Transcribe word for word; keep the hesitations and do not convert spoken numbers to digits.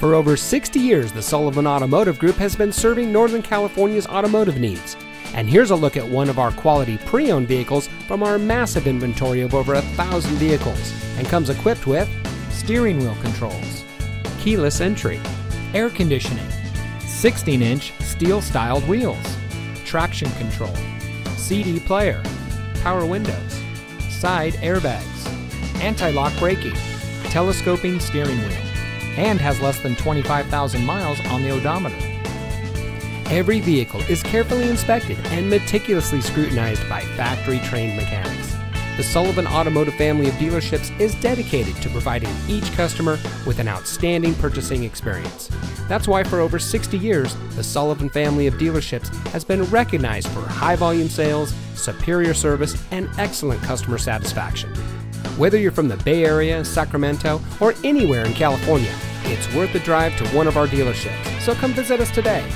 For over sixty years, the Sullivan Automotive Group has been serving Northern California's automotive needs. And here's a look at one of our quality pre-owned vehicles from our massive inventory of over a thousand vehicles, and comes equipped with steering wheel controls, keyless entry, air conditioning, sixteen inch steel-styled wheels, traction control, C D player, power windows, side airbags, anti-lock braking, telescoping steering wheel, and has less than twenty-five thousand miles on the odometer. Every vehicle is carefully inspected and meticulously scrutinized by factory-trained mechanics. The Sullivan Automotive family of dealerships is dedicated to providing each customer with an outstanding purchasing experience. That's why for over sixty years, the Sullivan family of dealerships has been recognized for high-volume sales, superior service, and excellent customer satisfaction. Whether you're from the Bay Area, Sacramento, or anywhere in California, it's worth the drive to one of our dealerships. So come visit us today.